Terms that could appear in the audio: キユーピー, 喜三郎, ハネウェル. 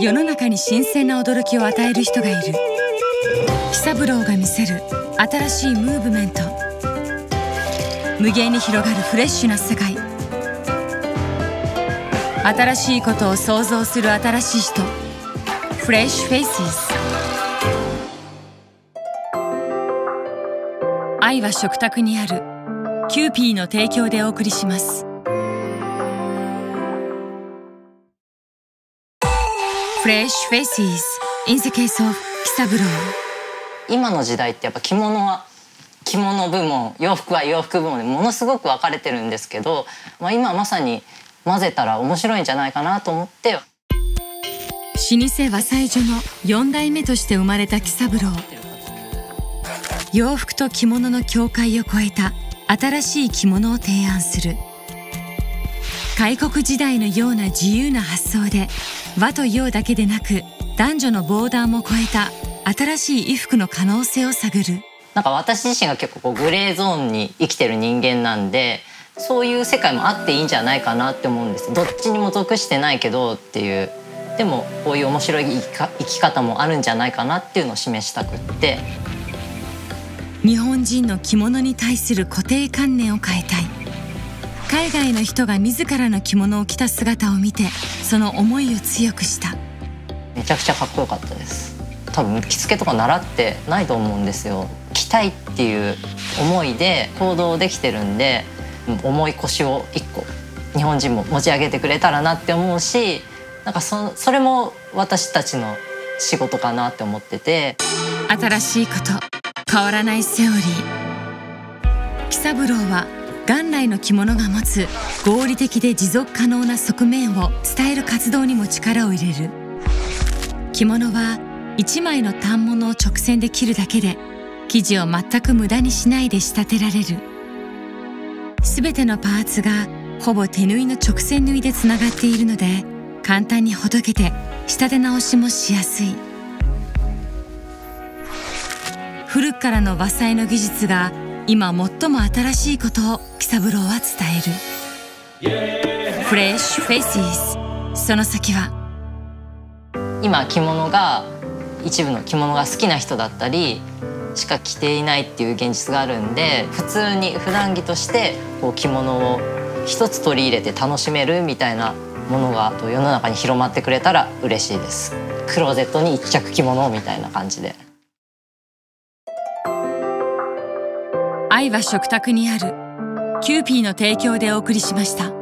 世の中に新鮮な驚きを与える人がいる。喜三郎が見せる新しいムーブメント、無限に広がるフレッシュな世界。新しいことを創造する新しい人、フレッシュフェイス。愛は食卓にある。キユーピーの提供でお送りします。フレッシュフェイス in the case of 喜三郎。今の時代ってやっぱ着物は着物部門、洋服は洋服部門でものすごく分かれてるんですけど、今まさに混ぜたら面白いんじゃないかなと思って。老舗和裁所の4代目として生まれた喜三郎。洋服と着物の境界を超えた新しい着物を提案する。開国時代のような自由な発想で、和と洋だけでなく男女のボーダーも超えた新しい衣服の可能性を探る。なんか私自身が結構グレーゾーンに生きてる人間なんで、そういう世界もあっていいんじゃないかなって思うんです。どっちにも属してないけどっていう、でもこういう面白い生き方もあるんじゃないかなっていうのを示したくって。日本人の着物に対する固定観念を変えたい。海外の人が自らの着物を着た姿を見て、その思いを強くした。めちゃくちゃかっこよかったです。多分着付けとか習ってないと思うんですよ。着たいっていう思いで行動できてるんで、重い腰を一個日本人も持ち上げてくれたらなって思うし、なんかそれも私たちの仕事かなって思ってて。新しいこと、変わらないセオリー。喜三郎は元来の着物が持つ合理的で持続可能な側面を伝える活動にも力を入れる。着物は一枚の反物を直線で切るだけで、生地を全く無駄にしないで仕立てられる。全てのパーツがほぼ手縫いの直線縫いでつながっているので、簡単にほどけて仕立て直しもしやすい。古くからの和裁の技術が今最も新しいことを喜三郎は伝える。フレッシュフェイシーズ、その先は。今着物が、一部の着物が好きな人だったりしか着ていないっていう現実があるんで、普通に普段着としてこう着物を一つ取り入れて楽しめるみたいなものが世の中に広まってくれたら嬉しいです。クローゼットに一着着物みたいな感じで。愛は食卓にある。キユーピーの提供でお送りしました。